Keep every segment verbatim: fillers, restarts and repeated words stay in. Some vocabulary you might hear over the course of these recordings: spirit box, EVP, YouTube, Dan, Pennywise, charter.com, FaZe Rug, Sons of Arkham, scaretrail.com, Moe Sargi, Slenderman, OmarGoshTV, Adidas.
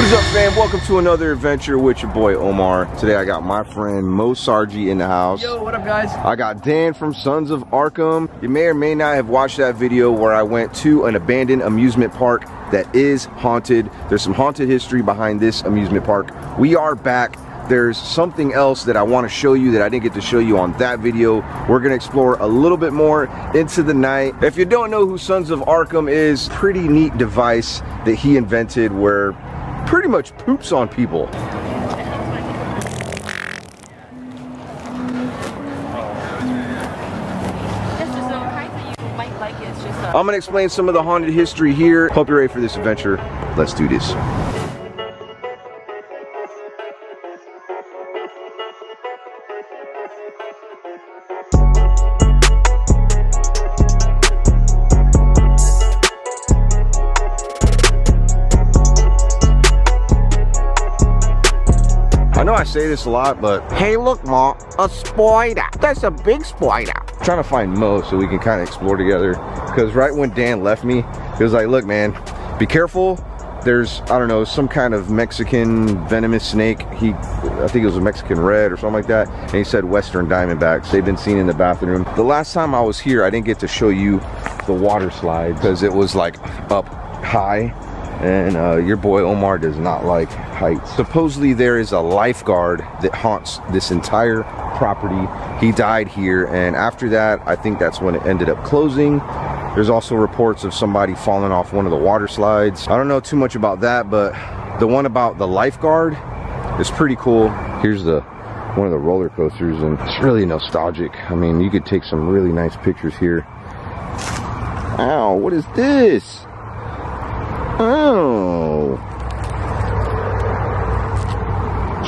What is up, fam? Welcome to another adventure with your boy Omar. Today I got my friend Moe Sargi in the house. Yo, what up, guys? I got Dan from Sons of Arkham. You may or may not have watched that video where I went to an abandoned amusement park that is haunted. There's some haunted history behind this amusement park. We are back. There's something else that I want to show you that I didn't get to show you on that video. We're going to explore a little bit more into the night. If you don't know who Sons of Arkham is, pretty neat device that he invented where pretty much poops on people. I'm going to explain some of the haunted history here. Hope you're ready for this adventure. Let's do this. I know I say this a lot, but hey, look, Ma, a spider. That's a big spider. I'm trying to find Moe so we can kind of explore together. Because right when Dan left me, he was like, look, man, be careful. There's, I don't know, some kind of Mexican venomous snake. He, I think it was a Mexican red or something like that. And he said Western diamondbacks. They've been seen in the bathroom. The last time I was here, I didn't get to show you the water slide because it was like up high. And uh, your boy Omar does not like heights. Supposedly there is a lifeguard that haunts this entire property. He died here, and after that, I think that's when it ended up closing. There's also reports of somebody falling off one of the water slides. I don't know too much about that, but the one about the lifeguard is pretty cool. Here's the one of the roller coasters, and it's really nostalgic. I mean, you could take some really nice pictures here. Ow, what is this? Oh,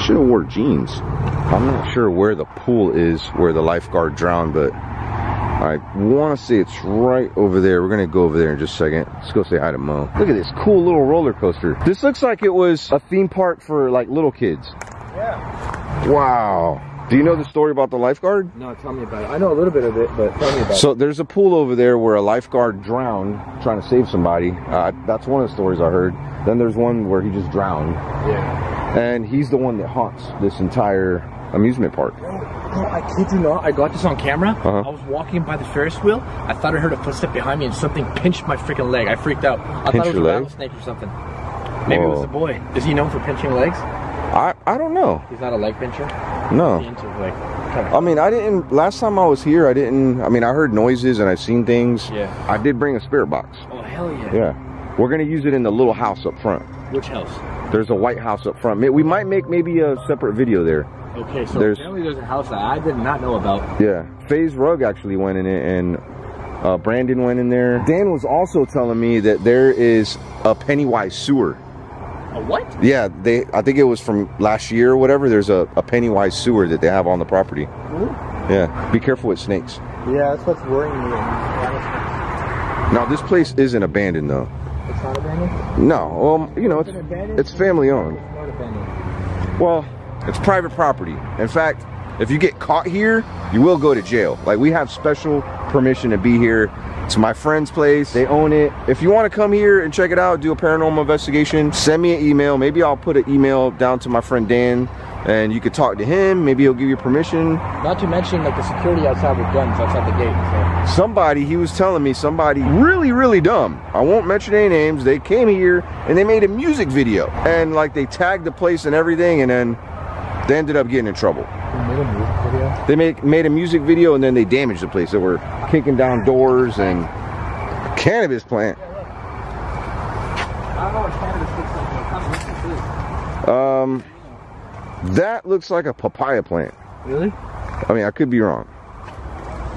should have wore jeans. I'm not sure where the pool is where the lifeguard drowned, but I want to say it's right over there. We're going to go over there in just a second. Let's go say hi to Moe. Look at this cool little roller coaster. This looks like it was a theme park for like little kids. Yeah. Wow. Do you know the story about the lifeguard? No, tell me about it. I know a little bit of it, but tell me about it. So there's a pool over there where a lifeguard drowned trying to save somebody. Uh, that's one of the stories I heard. Then there's one where he just drowned. Yeah. And he's the one that haunts this entire amusement park. No, no, I kid you not. I got this on camera. Uh-huh. I was walking by the Ferris wheel. I thought I heard a footstep behind me and something pinched my freaking leg. I freaked out. I Pinch thought it was a rattlesnake or something. Maybe Whoa. It was a boy. Is he known for pinching legs? I, I don't know. He's not a leg pincher? No. Into, like, kind of I mean, I didn't, last time I was here, I didn't, I mean, I heard noises and I've seen things. Yeah. I did bring a spirit box. Oh, hell yeah. Yeah. We're going to use it in the little house up front. Which house? There's a white house up front. We might make maybe a separate video there. Okay, so there's, apparently there's a house that I did not know about. Yeah. FaZe Rug actually went in it, and uh, Brandon went in there. Dan was also telling me that there is a Pennywise sewer. A what? Yeah, they. I think it was from last year or whatever. There's a, a Pennywise sewer that they have on the property. Ooh. Yeah, be careful with snakes. Yeah, that's what's worrying me. Now this place isn't abandoned though. It's not abandoned? No, um, you know, it's it's, it's family owned. It's not abandoned. Well, it's private property. In fact, if you get caught here, you will go to jail. Like, we have special permission to be here. It's my friend's place, they own it. If you want to come here and check it out, do a paranormal investigation, send me an email. Maybe I'll put an email down to my friend Dan, and you could talk to him. Maybe he'll give you permission. Not to mention, like, the security outside with guns outside the gate. So. Somebody, he was telling me, somebody really, really dumb. I won't mention any names. They came here, and they made a music video. And, like, they tagged the place and everything, and then they ended up getting in trouble. They made a music video? They make, made a music video, and then they damaged the place. They were kicking down doors and a cannabis plant. Yeah, look. I don't know what cannabis looks like. How much is this? Um, that looks like a papaya plant. Really? I mean, I could be wrong.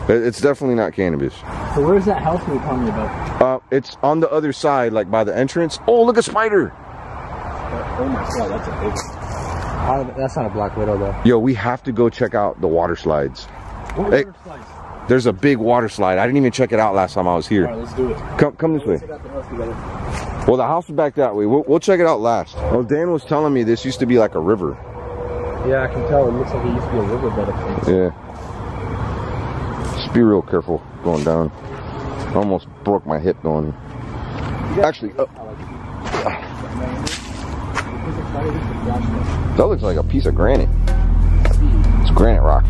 It's definitely not cannabis. So where's that house you were telling me about? Uh, it's on the other side, like by the entrance. Oh, look, a spider! Oh my god, that's a big one. I, that's not a black widow though. Yo, we have to go check out the water slides. What water it, slides? There's a big water slide. I didn't even check it out last time I was here. All right, let's do it. Come, come this way. The house, well, the house is back that way. We'll, we'll check it out last. Well, Dan was telling me this used to be like a river. Yeah, I can tell. It looks like it used to be a river bed up there. Yeah. Just be real careful going down. I almost broke my hip going. Actually, up. Uh, That looks like a piece of granite. It's granite rock.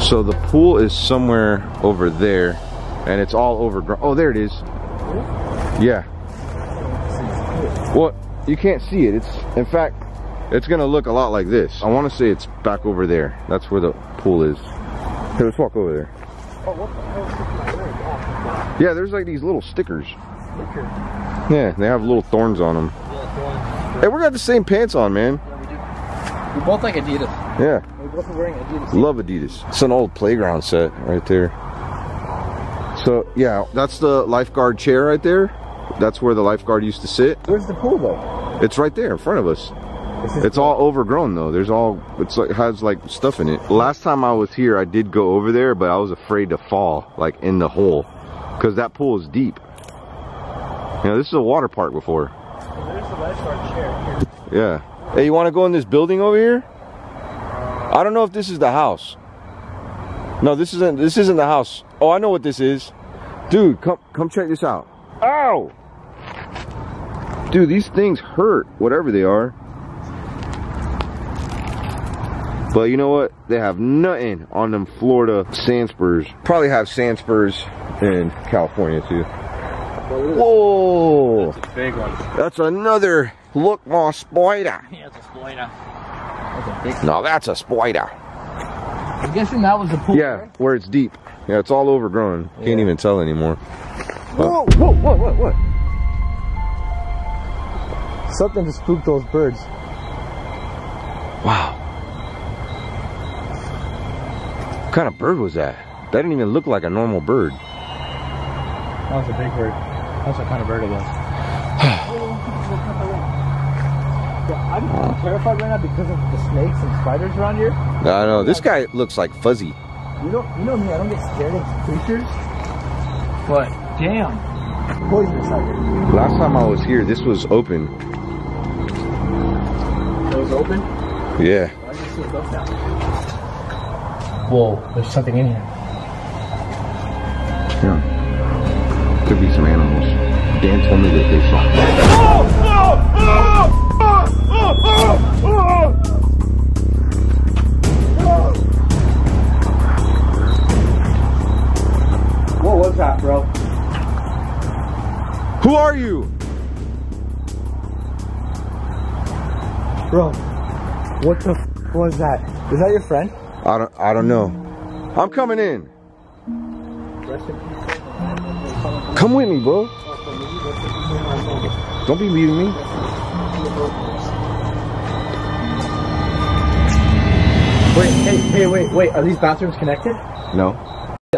So the pool is somewhere over there, and it's all overgrown. Oh, there it is. Yeah. Well, you can't see it. It's, in fact, it's gonna look a lot like this. I want to say it's back over there. That's where the pool is. Hey, let's walk over there. Oh, what the hell is this? Yeah, there's like these little stickers. Sticker. Yeah, they have little thorns on them. Yeah, thorns. Hey, we got the same pants on, man. Yeah, we do. We both like Adidas. Yeah. Both wearing Adidas. Love Adidas. It's an old playground set right there. So yeah, that's the lifeguard chair right there. That's where the lifeguard used to sit. Where's the pool though? It's right there in front of us. It's all overgrown though. There's all, it's like, has like stuff in it. Last time I was here, I did go over there, but I was afraid to fall like in the hole because that pool is deep. You know, this is a water park before. There's the lifeguard chair here. Yeah. Hey, you want to go in this building over here? I don't know if this is the house. No, this isn't this isn't the house. Oh, I know what this is. Dude, come come check this out. Ow! Dude, these things hurt, whatever they are. But you know what? They have nothing on them Florida sand spurs. Probably have sand spurs in California too. Whoa! That's a big one. That's another look more spider. Yeah, it's a spider. That's no, that's a spider. I'm guessing that was the pool. Yeah, right? Where it's deep. Yeah, it's all overgrown. Yeah. Can't even tell anymore. Whoa, but, whoa, what, what, what? Something just spooked those birds. Wow. What kind of bird was that? That didn't even look like a normal bird. That was a big bird. That's what kind of bird it was. I'm uh, terrified right now because of the snakes and spiders around here. I know, this guy looks like Fuzzy. You don't, you know me, I don't get scared of creatures. But damn, poison tiger. Last time I was here, this was open. It was open? Yeah. Well, I can see it up now. Whoa, there's something in here. Yeah. Could be some animals. Dan told me that they saw. Oh! Oh! Oh! What was that, bro? Who are you? Bro, what the f was that? Is that your friend? I don't I don't know. I'm coming in. Come with me, bro. Don't be leaving me. Wait, hey, hey, wait, wait, are these bathrooms connected? No.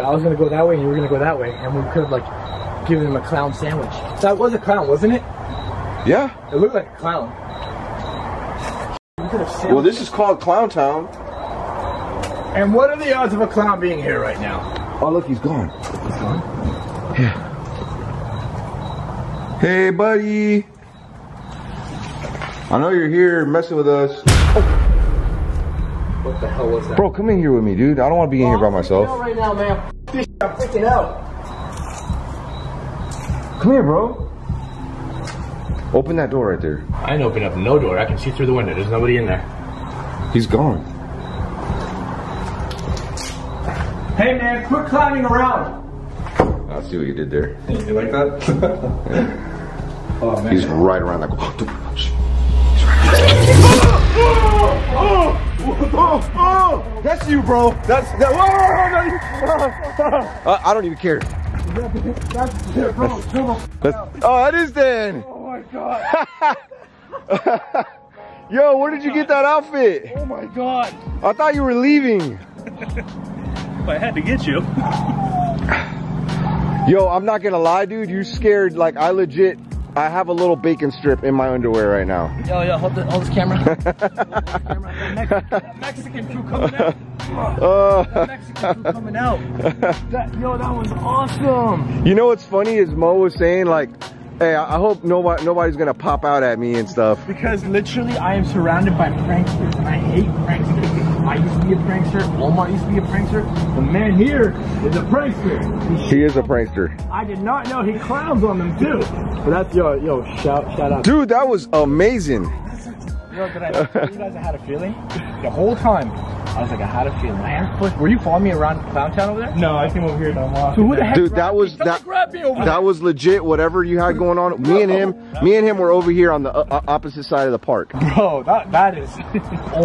I was gonna go that way and you were gonna go that way, and we could've like given him a clown sandwich. That was a clown, wasn't it? Yeah. It looked like a clown. We could've well, this is called Clown Town. And what are the odds of a clown being here right now? Oh, look, he's gone. He's gone? Yeah. Hey, buddy. I know you're here messing with us. Oh. What the hell was that? Bro, come in here with me, dude. I don't want to be in oh, here by I'm myself. I'm freaking out right now, man. F this shit, I'm freaking out. Come here, bro. Open that door right there. I didn't open up no door. I can see through the window. There's nobody in there. He's gone. Hey, man, quit climbing around. I see what you did there. You like that? Yeah. Oh, man. He's right around that corner. He's right around that. Oh, oh, that's you, bro. That's that. Oh, uh, I don't even care. That's, that's, bro, that's, oh, that is Dan. Oh my god. Yo, where did you get that outfit? Oh my god. I thought you were leaving. I had to get you. Yo, I'm not gonna lie, dude. You scared like I legit. I have a little bacon strip in my underwear right now. Yo, yo, hold, the, hold this camera. That Mexican crew coming out. Oh. That Mexican crew coming out. That, yo, that was awesome. You know what's funny is Mo was saying, like, Hey, I hope nobody, nobody's gonna pop out at me and stuff. Because literally, I am surrounded by pranksters, and I hate pranksters. I used to be a prankster. Omar used to be a prankster. The man here is a prankster. He is a prankster. I did not know he clowns on them too. But that's yo, yo, shout, shout out. Dude, that was amazing. Yo, did I tell you guys I had a feeling? The whole time, I was like, I had a feeling. I had a foot. Were you following me around Clown Town over there? No, I came over here and I'm walking. So who the heck Dude, that was that, that was legit. Whatever you had going on, me and him, me and him were over here on the uh, opposite side of the park. Bro, that that is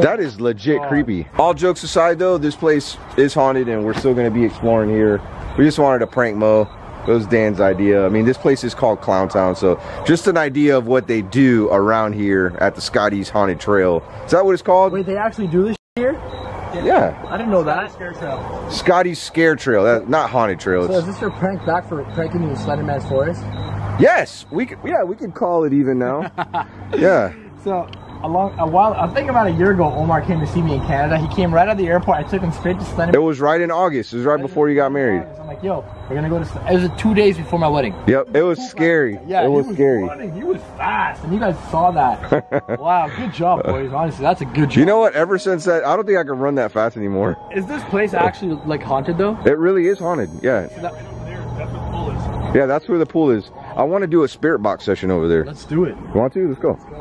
that is legit creepy. All jokes aside, though, this place is haunted, and we're still gonna be exploring here. We just wanted to prank Moe. It was Dan's idea. I mean, this place is called Clown Town, so just an idea of what they do around here at the Scotty's Haunted Trail. Is that what it's called? Wait, they actually do this here? Yeah. yeah. I didn't know that. Scare Trail. Scotty's Scare Trail. That's not Haunted Trail. So is this your prank back for pranking in the Slenderman's forest? Yes. We could, yeah, we could call it even now. Yeah. So a, long, a while, I think about a year ago, Omar came to see me in Canada. He came right out of the airport. I took him straight to Slenderman. It was right in August. It was right, right before you got married. August. I'm like, yo, we're going to go to... It was two days before my wedding. Yep, it was scary. Yeah, it was, was scary. Running. He was fast, and you guys saw that. Wow, good job, boys. Honestly, that's a good job. You know what? Ever since that, I don't think I could run that fast anymore. Is this place actually, like, haunted, though? It really is haunted, yeah. So that, that's where the pool is. Yeah, that's where the pool is. I want to do a spirit box session over there. Let's do it. You want to? Let's go. Let's go.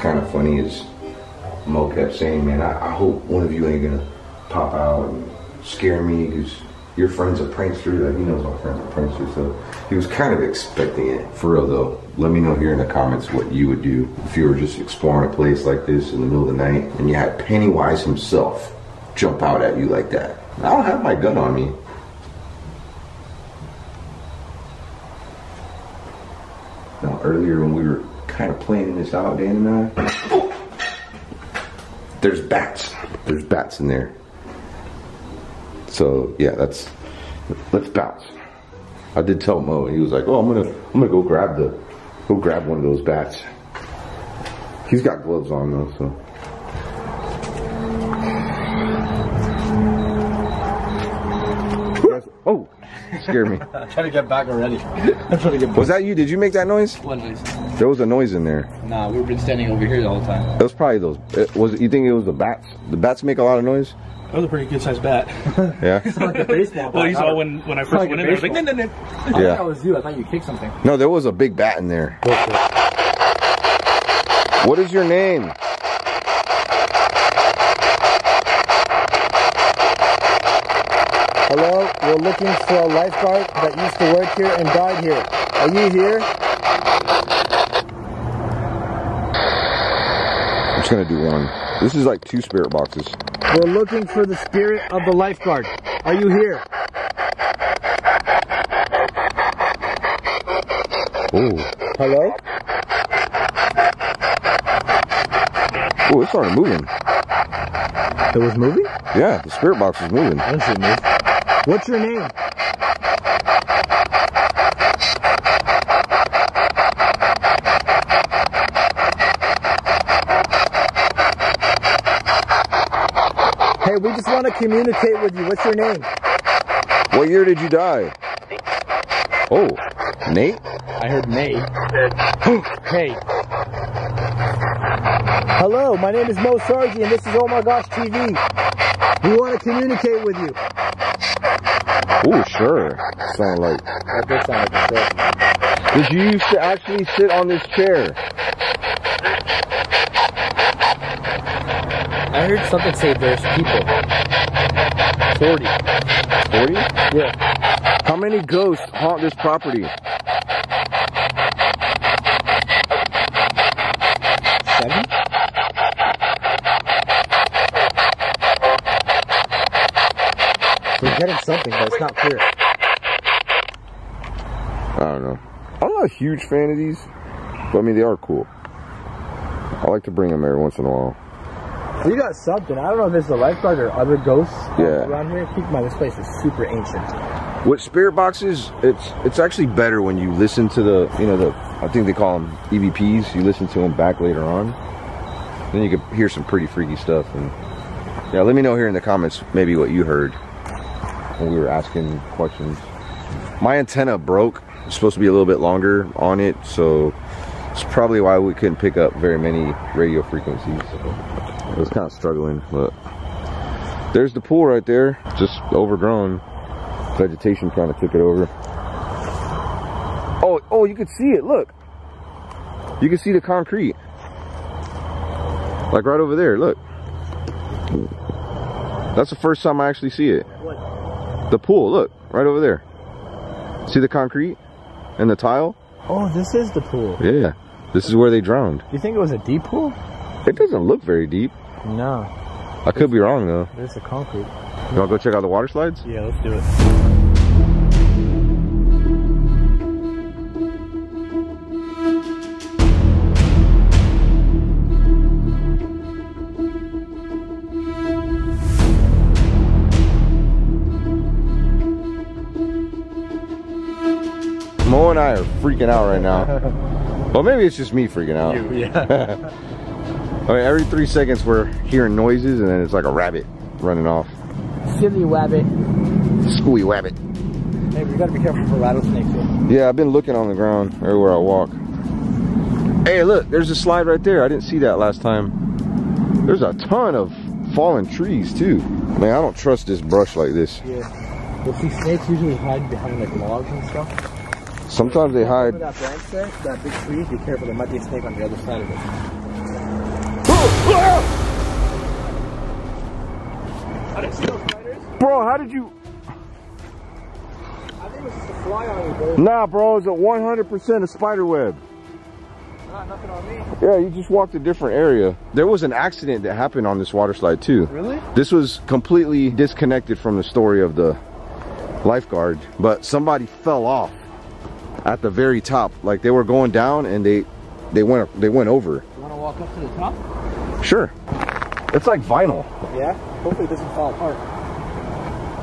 Kind of funny is Moe kept saying, man, I, I hope one of you ain't gonna pop out and scare me because your friend's a prankster. Like, he knows my friend's a prankster, so he was kind of expecting it. For real though, let me know here in the comments what you would do if you were just exploring a place like this in the middle of the night and you had Pennywise himself jump out at you like that. I don't have my gun on me. Now earlier when we were kind of planning this out, Dan and I. There's bats. There's bats in there. So yeah, that's let's bounce. I did tell Moe, and he was like, "Oh, I'm gonna, I'm gonna go grab the, go grab one of those bats." He's got gloves on though, so. Oh, scared me. I'm trying to get back already. I'm trying to get back. Was that you? Did you make that noise? What noise? There was a noise in there. Nah, we've been standing over here the whole time. It was probably those. It was you think it was the bats? The bats make a lot of noise. That was a pretty good sized bat. Yeah. It's like a baseball bat. Well, you saw when when I first like went in there. I was like, no, no, no. I thought that was you. I thought you kicked something. No, there was a big bat in there. What is your name? Hello, we're looking for a lifeguard that used to work here and died here. Are you here? I'm just gonna do one. This is like two spirit boxes. We're looking for the spirit of the lifeguard. Are you here? Ooh. Hello? Oh, it started moving. It was moving? Yeah, the spirit box was moving. I didn't see it move. What's your name? Hey, we just want to communicate with you. What's your name? What year did you die? Oh, Nate? I heard Nate. Hey. Hello, my name is Moe Sargi, and this is OmarGoshTV. We want to communicate with you. Oh, sure. Sound like. That does sound like a trick. Did you used to actually sit on this chair? I heard something say there's people. forty. forty? Yeah. How many ghosts haunt this property? Seven? We're getting something, but it's not clear. I don't know. I'm not a huge fan of these, but I mean, they are cool. I like to bring them every once in a while. We got something. I don't know if it's a lifeguard or other ghosts yeah. around here. Keep in mind, this place is super ancient. With spirit boxes, it's it's actually better when you listen to the, you know, the, I think they call them E V Ps. You listen to them back later on. Then you can hear some pretty freaky stuff. And yeah, let me know here in the comments maybe what you heard when we were asking questions. My antenna broke. It's supposed to be a little bit longer on it, so it's probably why we couldn't pick up very many radio frequencies. So I was kind of struggling, but there's the pool right there, just overgrown. Vegetation kind of took it over. Oh, oh, you can see it, look. You can see the concrete. Like right over there, look. That's the first time I actually see it. What? The pool, look, right over there. See the concrete and the tile? Oh, this is the pool. Yeah, this is where they drowned. You think it was a deep pool? It doesn't look very deep. No. I there's, could be wrong though. There's the concrete. You wanna go check out the water slides? Yeah, let's do it. Moe and I are freaking out right now. Well, maybe it's just me freaking out. You, yeah. I mean, every three seconds we're hearing noises and then it's like a rabbit running off. Silly wabbit. Scooey wabbit. Hey, we gotta be careful for rattlesnakes here. Yeah, I've been looking on the ground everywhere I walk. Hey, look, there's a slide right there. I didn't see that last time. There's a ton of fallen trees too. Man, I don't trust this brush like this. Yeah. Well, see, snakes usually hide behind like logs and stuff. Sometimes they hide. That branch there, that big tree, be careful, there might be a snake on the other side of it. Are there still spiders? Bro, how did you? I think it was just a fly on me, bro. Nah, bro, it's a one hundred percent a spider web. Nah, nothing on me. Yeah, you just walked a different area. There was an accident that happened on this water slide, too. Really? This was completely disconnected from the story of the lifeguard, but somebody fell off at the very top. Like they were going down and they they went they went over. You want to walk up to the top? Sure. It's like vinyl. Yeah, hopefully it doesn't fall apart.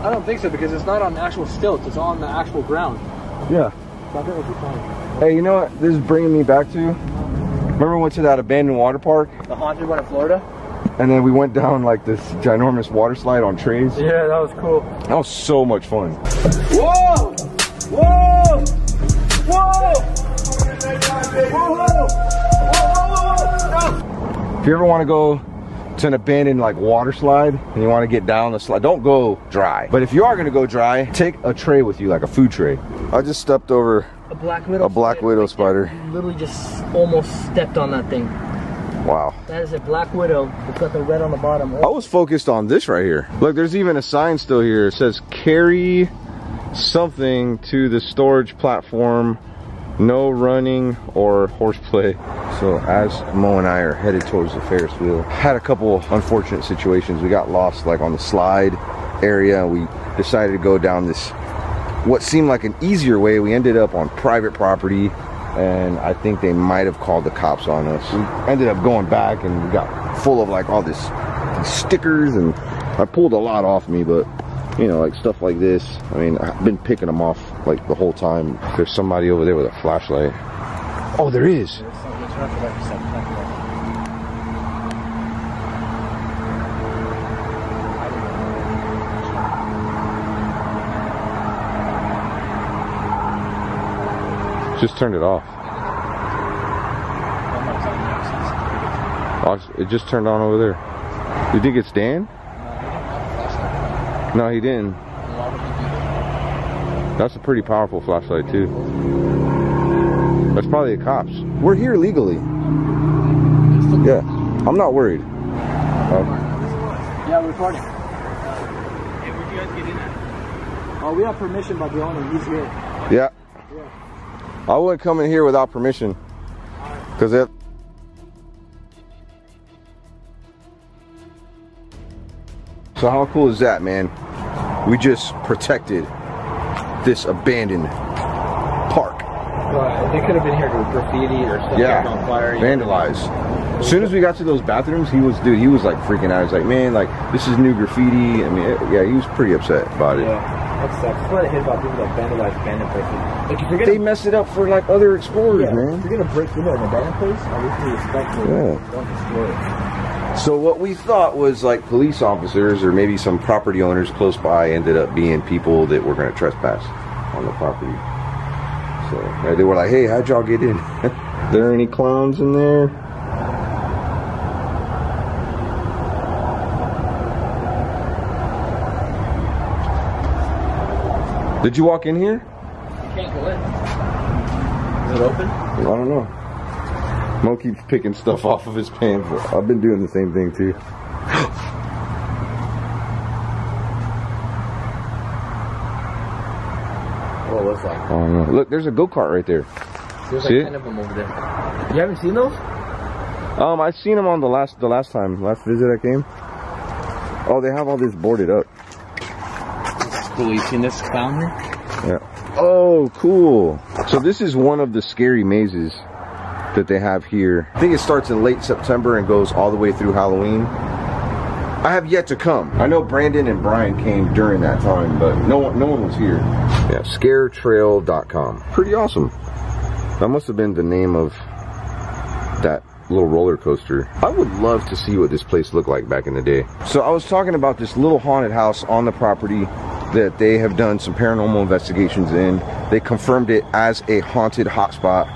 I don't think so because it's not on actual stilts, it's on the actual ground. Yeah. So I think it'll be fine. Hey, you know what this is bringing me back to? Remember we went to that abandoned water park? The haunted one in Florida? And then we went down like this ginormous water slide on trays. Yeah, that was cool. That was so much fun. Whoa! Whoa! Whoa! Whoa! If you ever want to go to an abandoned like water slide and you want to get down the slide, don't go dry. But if you are going to go dry, take a tray with you, like a food tray. I just stepped over a black widow, a black spider. widow spider. You literally just almost stepped on that thing. Wow. That is a black widow. It's got the red on the bottom. I was focused on this right here. Look, there's even a sign still here. It says carry something to the storage platform, no running or horseplay. So as Moe and I are headed towards the Ferris wheel, had a couple unfortunate situations. We got lost like on the slide area. We decided to go down this what seemed like an easier way. We ended up on private property and I think they might have called the cops on us. We ended up going back and we got full of like all this stickers and I pulled a lot off me, but you know, like stuff like this. I mean, I've been picking them off like the whole time. There's somebody over there with a flashlight. Oh, there is. Just turned it off. Oh, it just turned on over there. You think it's Dan? No, he didn't. That's a pretty powerful flashlight too. That's probably the cops. We're here legally. Yeah, I'm not worried. Yeah, we're recording. Hey, where'd you guys get in at? Oh, we have permission by the owner. He's here. Yeah. Yeah. I wouldn't come in here without permission. Because they have So how cool is that, man? We just protected this abandoned park. Well, they could have been here to graffiti or something. Yeah, on fire, vandalized. Know. As soon as we got to those bathrooms, he was, dude, he was like freaking out. He was like, man, like, this is new graffiti. I mean, it, yeah, he was pretty upset about it. Yeah. That sucks. That's what I hate about people that vandalize abandoned places. Like if you're gonna, they mess it up for like other explorers, yeah, man. If you're gonna break into an abandoned place, I really respect you. Yeah. Don't destroy it. So what we thought was like police officers or maybe some property owners close by ended up being people that were gonna trespass on the property. So they were like, "Hey, how'd y'all get in?" There any clowns in there? Did you walk in here? You can't go in. Is it open? I don't know. Mo keeps picking stuff off of his pants. I've been doing the same thing too. What it looks like? I don't know. Look, there's a go-kart right there. There's See like ten of them over there. You haven't seen those? Um, I've seen them on the last the last time, last visit I came. Oh, they have all this boarded up. Cool, you seen this clown here? Yeah. Oh, cool. So this is one of the scary mazes that they have here. I think it starts in late September and goes all the way through Halloween. I have yet to come. I know Brandon and Brian came during that time, but no one, no one was here. Yeah, scare trail dot com. Pretty awesome. That must have been the name of that little roller coaster. I would love to see what this place looked like back in the day. So I was talking about this little haunted house on the property that they have done some paranormal investigations in. They confirmed it as a haunted hotspot.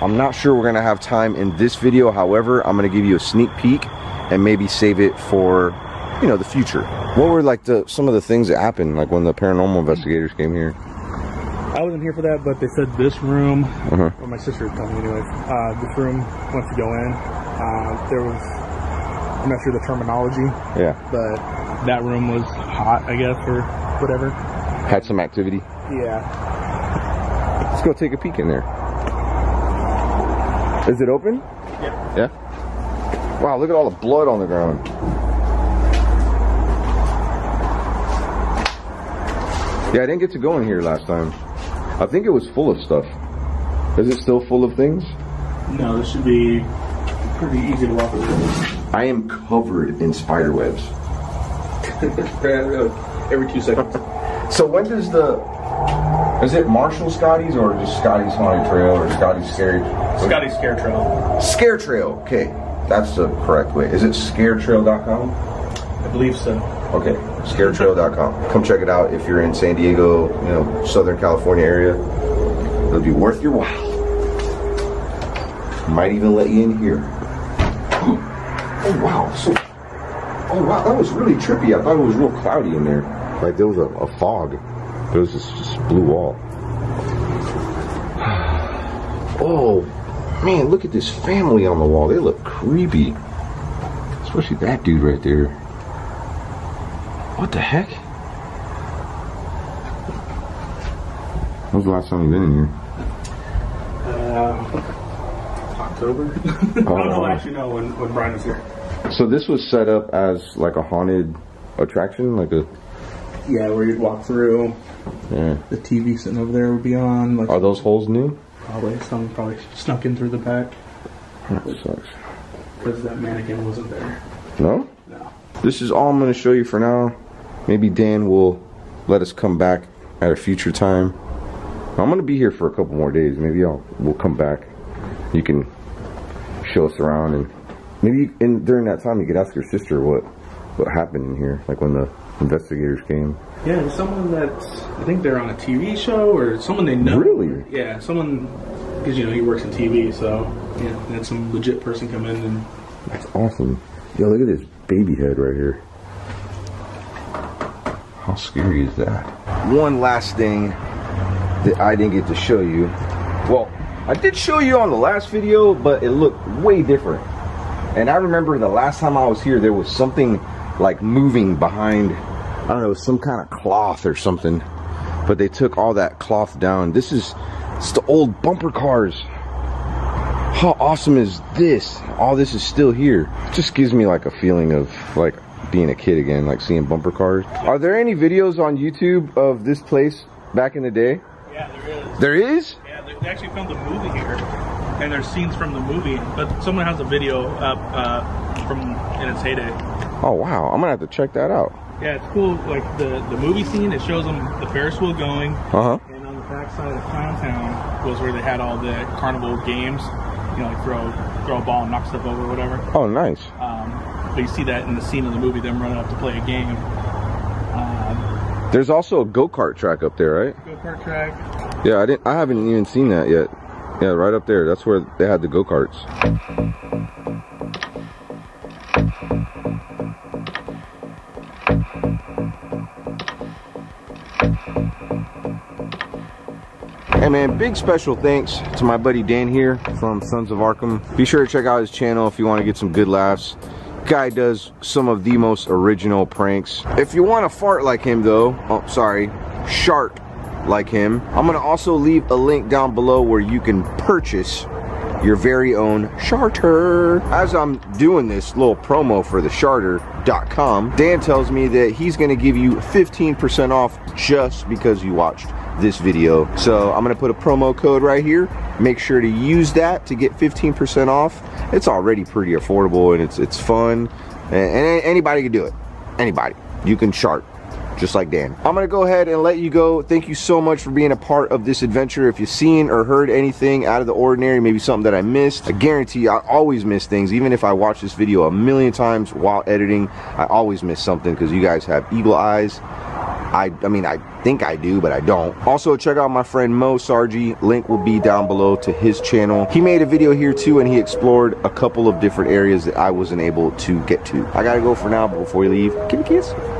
I'm not sure we're gonna have time in this video. However, I'm gonna give you a sneak peek and maybe save it for, you know, the future. What were like the some of the things that happened, like when the paranormal investigators came here? I wasn't here for that, but they said this room, uh-huh. Well, my sister was telling me anyway, uh, this room, once you go in, uh, there was, I'm not sure the terminology, yeah, but that room was hot, I guess, or whatever. Had some activity. Yeah. Let's go take a peek in there. Is it open? Yeah. Yeah? Wow, look at all the blood on the ground. Yeah, I didn't get to go in here last time. I think it was full of stuff. Is it still full of things? No, this should be pretty easy to walk through. I am covered in spider webs. Every two seconds. So when does the, is it Marshall Scotty's or just Scotty's Haunted Trail or Scotty's Scare? Scotty's Scare Trail. Scare Trail, okay. That's the correct way. Is it scare trail dot com? I believe so. Okay, scare trail dot com. Come check it out if you're in San Diego, you know, Southern California area. It'll be worth your while. Might even let you in here. Oh wow, so, oh wow, that was really trippy. I thought it was real cloudy in there. Like there was a, a fog. There was this just blue wall. Oh man, look at this family on the wall. They look creepy. Especially that dude right there. What the heck? When was the last time you've been in here? Uh, October? Oh, oh no, actually no, when, when Brian was here. So this was set up as like a haunted attraction? Like a... Yeah, where you'd walk through. Yeah. The T V sitting over there would be on. Like, are those holes new? Probably. Some probably snuck in through the back. That sucks. Because that mannequin wasn't there. No? No. This is all I'm going to show you for now. Maybe Dan will let us come back at a future time. I'm going to be here for a couple more days. Maybe I'll we'll come back. You can show us around, and maybe in, during that time you could ask your sister what what happened in here, like when the investigators came. Yeah, someone that's, I think they're on a T V show or someone they know. Really? Yeah, someone, because you know he works in T V, so yeah, they had some legit person come in and. That's awesome. Yo, look at this baby head right here. How scary is that? One last thing that I didn't get to show you. Well, I did show you on the last video, but it looked way different. And I remember the last time I was here, there was something like moving behind, I don't know, some kind of cloth or something. But they took all that cloth down. This is, it's the old bumper cars. How awesome is this? All this is still here. It just gives me like a feeling of like being a kid again, like seeing bumper cars. Are there any videos on YouTube of this place back in the day? Yeah, there is. There is? Yeah, they actually filmed a movie here. And there's scenes from the movie, but someone has a video up uh, from in its heyday. Oh wow, I'm gonna have to check that out. Yeah, it's cool. Like the the movie scene, it shows them the Ferris wheel going. Uh huh. And on the back side of Clown Town was where they had all the carnival games. You know, like throw throw a ball and knock stuff over or whatever. Oh, nice. Um, but you see that in the scene of the movie, them running up to play a game. Um, There's also a go-kart track up there, right? Go-kart track. Yeah, I didn't. I haven't even seen that yet. Yeah, right up there. That's where they had the go-karts. Hey man, big special thanks to my buddy Dan here from Sons of Arkham. Be sure to check out his channel if you want to get some good laughs. Guy does some of the most original pranks. If you want to fart like him though, oh sorry, shart like him, I'm going to also leave a link down below where you can purchase your very own charter. As I'm doing this little promo for the charter dot com, Dan tells me that he's going to give you fifteen percent off just because you watched this video. So I'm going to put a promo code right here. Make sure to use that to get fifteen percent off. It's already pretty affordable and it's it's fun. And, and anybody can do it. Anybody. You can chart. Just like Dan. I'm gonna go ahead and let you go. Thank you so much for being a part of this adventure. If you've seen or heard anything out of the ordinary, maybe something that I missed, I guarantee you I always miss things. Even if I watch this video a million times while editing, I always miss something because you guys have eagle eyes. I, I mean, I think I do, but I don't. Also, check out my friend Moe Sargi. Link will be down below to his channel. He made a video here too, and he explored a couple of different areas that I wasn't able to get to. I gotta go for now, but before you leave, give me a kiss.